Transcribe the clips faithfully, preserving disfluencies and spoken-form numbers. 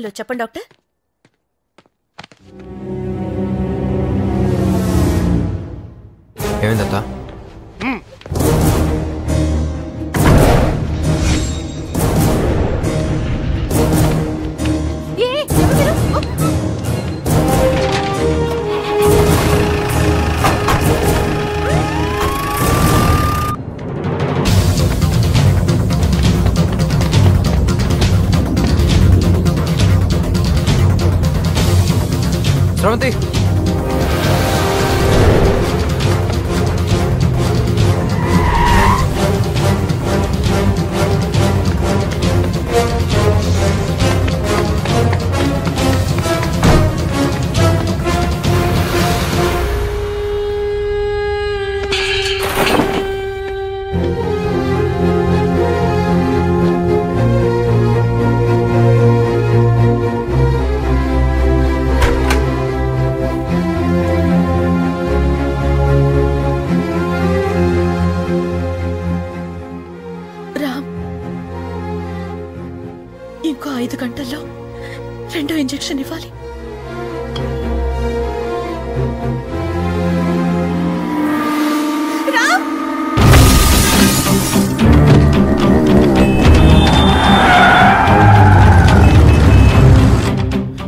Hello, చెప్పండి doctor. ఏమైందత్త? Sravanthi, ఇంకో ఐదు గంటల్లో రెండో ఇంజెక్షన్ ఇవ్వాలి.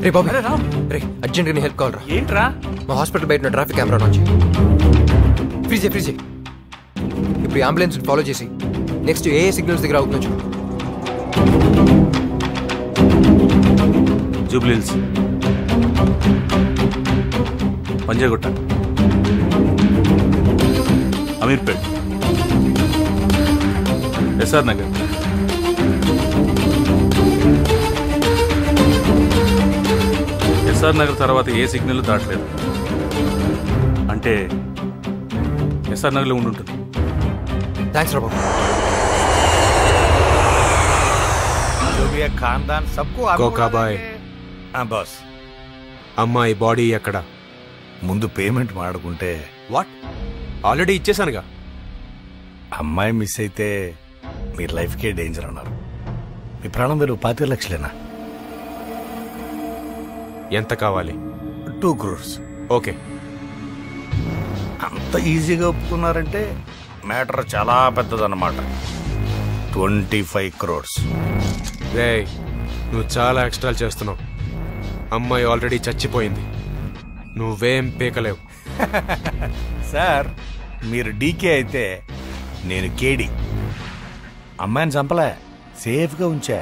రే బాబు, రే అర్జెంట్గా నీ హెల్ప్ కావాలరా. ఏంట్రా? మా హాస్పిటల్ బయట ట్రాఫిక్ కెమెరా నుంచి ఫ్రీజే ఫ్రీజే ఇప్పుడు అంబులెన్స్ ఫాలో చేసి నెక్స్ట్ ఏ సిగ్నల్స్ దగ్గర అవుతుందో చూడు. జూబ్లీహిల్స్, పంజాగుట్ట, అమీర్పేట్, ఎస్ఆర్ నగర్, ఎస్ఆర్ నగర్ తర్వాత ఏ సిగ్నల్ దాటలేదు అంటే ఎస్ఆర్ నగర్లో ఉండుంటుంది. థ్యాంక్స్ రా బాబు. కోకాబాయ్ బాస్, అమ్మాయి బాడీ ఎక్కడ? ముందు పేమెంట్ మాడుకుంటే. వాట్? ఆల్రెడీ ఇచ్చేసానుగా. అమ్మాయి మిస్ అయితే మీరు లైఫ్కే డేంజర్ అన్నారు. మీ ప్రాణం వేరు. పాతిక లక్షలేనా? ఎంత కావాలి? టూ క్రోర్స్. ఓకే. అంత ఈజీగా ఒప్పుకున్నారంటే మ్యాటర్ చాలా పెద్దదన్నమాట. ట్వంటీ ఫైవ్ క్రోర్స్ రే, నువ్వు చాలా ఎక్స్ట్రాలు చేస్తున్నావు. అమ్మాయి ఆల్రెడీ చచ్చిపోయింది, నువ్వేం పీకలేవు. సార్, మీరు డీకే అయితే నేను కేడీ. అమ్మాయిని చంపలే, సేఫ్గా ఉంచా.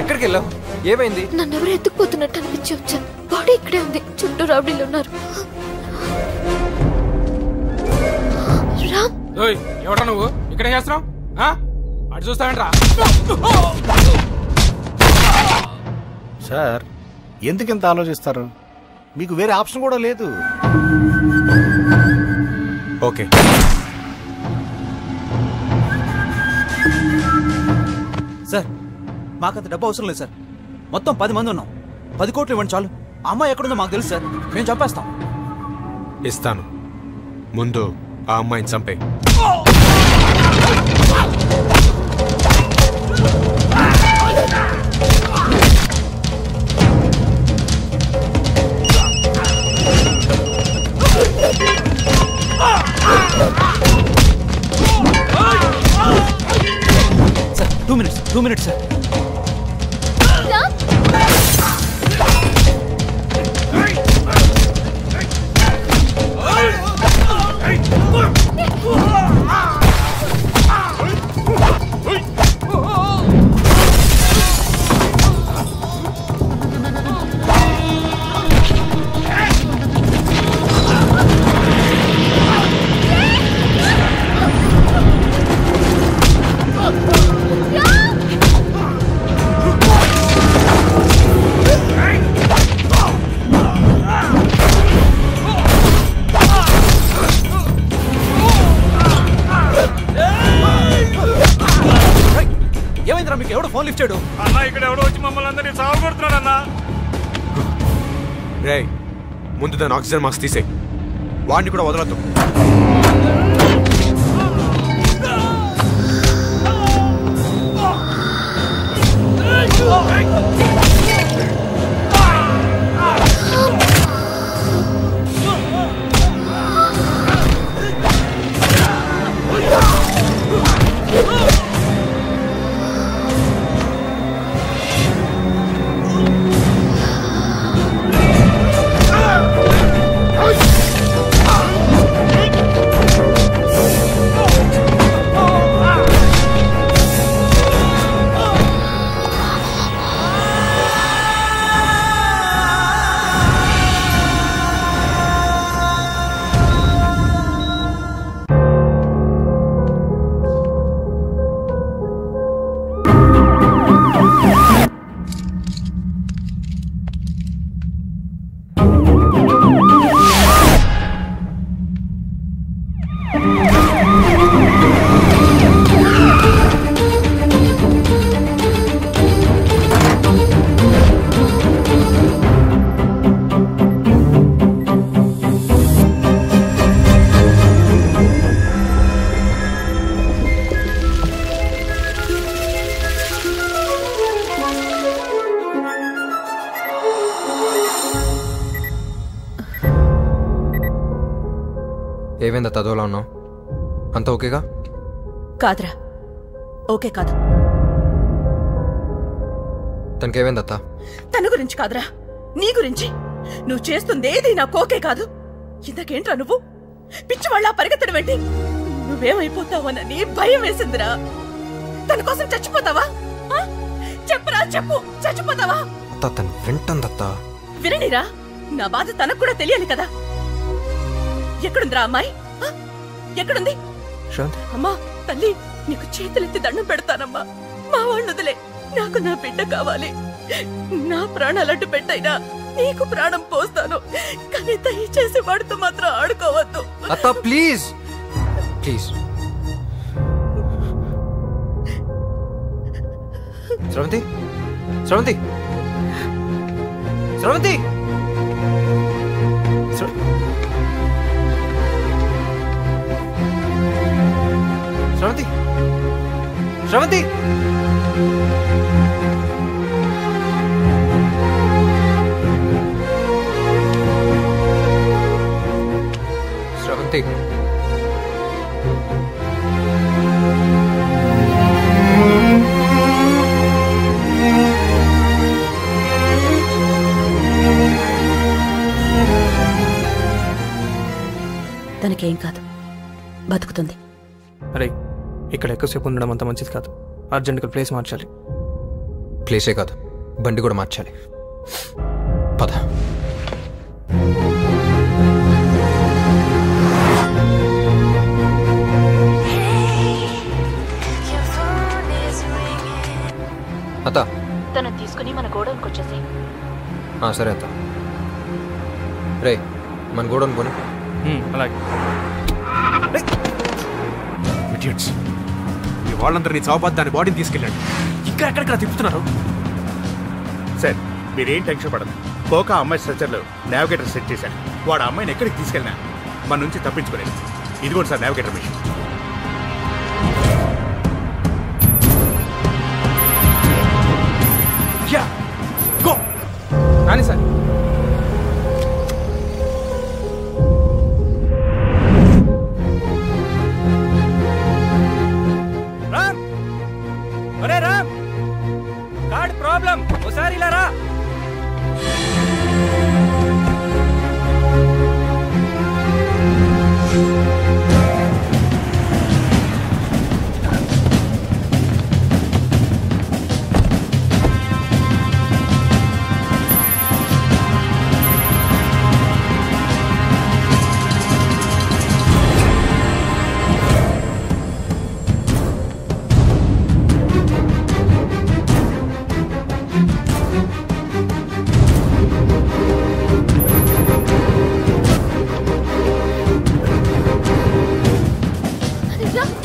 ఎక్కడికి వెళ్ళావు? ఏమైంది? నన్ను ఎవరు ఎత్తుకుపోతున్నట్టు అనిపించి వచ్చాను. బాడీ ఇక్కడే ఉంది, చుట్టూ రౌడీలు ఉన్నారు. ఎవడా నువ్వు? ఇక్కడ చేస్తున్నావు? అటు చూస్తావేంట్రా? సార్, ఎందుకింత ఆలోచిస్తారు? మీకు వేరే ఆప్షన్ కూడా లేదు. ఓకే, సార్ మాకంత డబ్బు అవసరం లేదు సార్. మొత్తం పది మంది ఉన్నాం. పది కోట్లు ఇవ్వండి చాలు. అమ్మాయి ఎక్కడుందో మాకు తెలుసు సార్, మేము చంపేస్తాం. ఇస్తాను, ముందు ఆ అమ్మాయిని చంపే. Sir, two minutes two minutes sir. Phone lift చేయడు. అన్న ఇక్కడ ఎవడో వచ్చి మమ్మల్ని అందరినీ సాగు కొడుతున్నాడు అన్న. రే ముందు దాని ఆక్సిజన్ మాస్క్ తీసేయి, వాడిని కూడా వదలొద్దు. ఏమైందా తదోలా ఉన్నావు? అంత ఓకేగా? కాదురా, ఓకే కాదు. తనకేమైందత్తా? తన గురించి కాదురా, నీ గురించి. నువ్వు చేస్తుందేది నాకు ఓకే కాదు. ఇంతకేంట్రా నువ్వు పిచ్చి వాళ్ళ పరిగెత్తడం ఏంటి? నువ్వేమైపోతావోనని భయం వేసిందిరా. తన కోసం చచ్చిపోతావా? చెప్పరా, చెప్పు. చచ్చిపోతావా? అత్తా తను వింటుందత్తా. విననిరా, నా బాధ తనకు కూడా తెలియాలి కదా. ఎక్కడుందిరా అమ్మాయి? ఎక్కడుంది? అమ్మా తల్లి, నీకు చేతులెత్తి దండం పెడతానమ్మా. మా వాళ్ళు వదిలే, నాకు నా బిడ్డ కావాలి. నా ప్రాణాలట్టు పెట్టైనా నీకు ప్రాణం పోస్తాను, కానీ దయచేసి వాడితో మాత్రం ఆడుకోవద్దు. అత్త ప్లీజ్ ప్లీజ్. శ్రవంతి, శ్రవంతి, శ్రవంతి. శ్రవంతి, శ్రవంతి. శ్రవంతి తనకేం కాదు, బతుకుతుంది. అరే ఇక్కడ ఎక్కువసేపు ఉండడం అంత మంచిది కాదు. అర్జెంట్గా ప్లేస్ మార్చాలి. ప్లేసే కాదు, బండి కూడా మార్చాలి. పద. అత్త తను తీసుకుని మన గోడౌన్కి వచ్చేసి. సరే అత్త. రే మన గోడౌన్ పోనీ. అలాగే. వాళ్ళందరినీ చావబాద్ దాని బాడీని తీసుకెళ్ళండి. ఇంకా ఎక్కడెక్కడ తిప్పుతున్నారు సార్? మీరేం టెన్షన్ పడదు. కోక అమ్మాయి స్ట్రక్చర్లో నావిగేటర్ సెట్ చేశాను. వాడు అమ్మాయిని ఎక్కడికి తీసుకెళ్ళినా మన నుంచి తప్పించుకోలేదు. ఇదిగోండి సార్ నావిగేటర్ మిషన్. కానీ సార్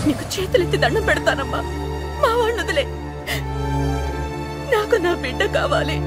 నీకు చేతులెత్తి దండం పెడతానమ్మా. మా వాళ్ళు వదిలే. నాకు నా బిడ్డ కావాలి.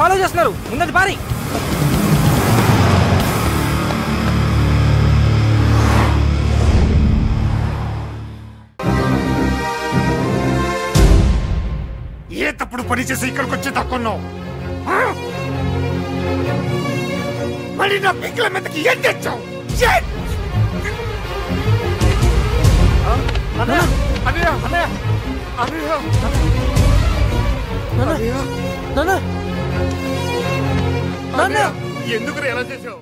ఫాలో చేస్తున్నారు ముందది పారి. ఏ తప్పుడు పని చేసి ఇక్కడికి వచ్చి తక్కున్నావు. మళ్ళీ నా పిక్కల మీదకి ఏం తెచ్చావు? ఎందుకు ఎలా చేసావు?